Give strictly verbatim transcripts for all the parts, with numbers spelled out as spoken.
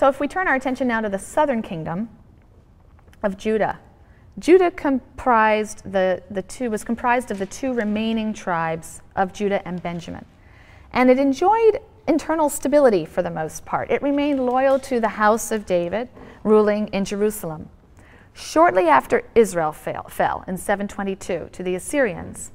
So if we turn our attention now to the southern kingdom of Judah, Judah comprised the, the two, was comprised of the two remaining tribes of Judah and Benjamin. And it enjoyed internal stability for the most part. It remained loyal to the house of David, ruling in Jerusalem. Shortly after Israel fail, fell in seven twenty-two to the Assyrians,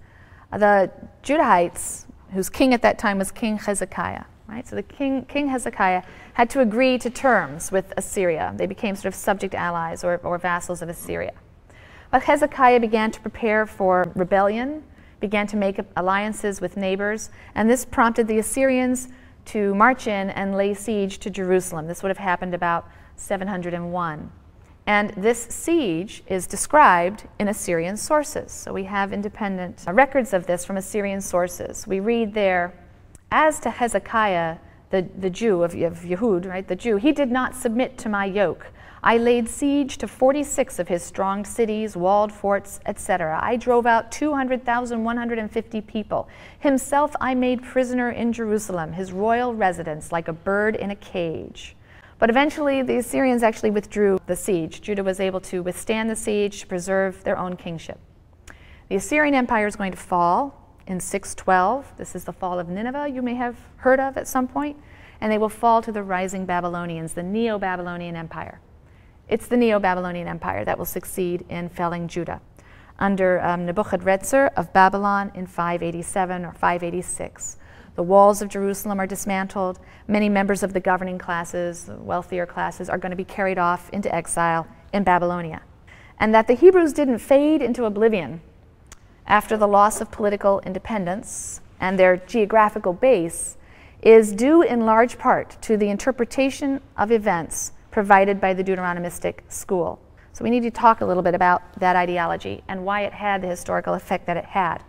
the Judahites, whose king at that time was King Hezekiah, right? So the king, King Hezekiah had to agree to terms with Assyria. They became sort of subject allies or, or vassals of Assyria. But Hezekiah began to prepare for rebellion, began to make alliances with neighbors, and this prompted the Assyrians to march in and lay siege to Jerusalem. This would have happened about seven hundred one. And this siege is described in Assyrian sources. So we have independent records of this from Assyrian sources. We read there, as to Hezekiah, the, the Jew of, of Yehud, right, the Jew, he did not submit to my yoke. I laid siege to forty-six of his strong cities, walled forts, et cetera. I drove out two hundred thousand one hundred fifty people. Himself I made prisoner in Jerusalem, his royal residence, like a bird in a cage. But eventually the Assyrians actually withdrew the siege. Judah was able to withstand the siege to preserve their own kingship. The Assyrian Empire is going to fall in six twelve. This is the fall of Nineveh, you may have heard of at some point. And they will fall to the rising Babylonians, the neo-Babylonian Empire. It's the Neo-Babylonian Empire that will succeed in felling Judah under um, Nebuchadnezzar of Babylon in five eighty-seven or five eighty-six. The walls of Jerusalem are dismantled. Many members of the governing classes, the wealthier classes, are going to be carried off into exile in Babylonia. And that the Hebrews didn't fade into oblivion after the loss of political independence and their geographical base is due in large part to the interpretation of events provided by the Deuteronomistic school. So we need to talk a little bit about that ideology and why it had the historical effect that it had.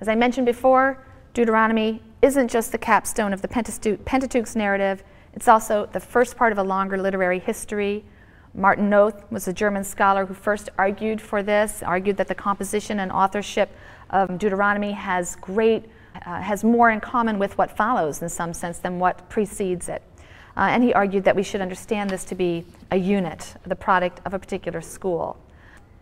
As I mentioned before, Deuteronomy isn't just the capstone of the Pentateuch's narrative, it's also the first part of a longer literary history. Martin Noth was a German scholar who first argued for this, argued that the composition and authorship of Deuteronomy has great, uh, has more in common with what follows in some sense than what precedes it. Uh, and he argued that we should understand this to be a unit, the product of a particular school.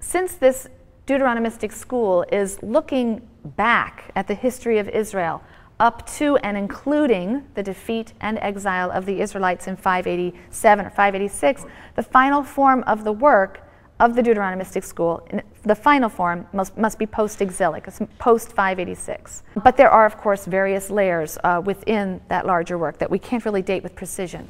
Since this Deuteronomistic school is looking back at the history of Israel up to and including the defeat and exile of the Israelites in five eighty-seven or five eighty-six, the final form of the work of the Deuteronomistic school, the final form must, must be post-exilic, post five eighty-six. But there are, of course, various layers uh, within that larger work that we can't really date with precision.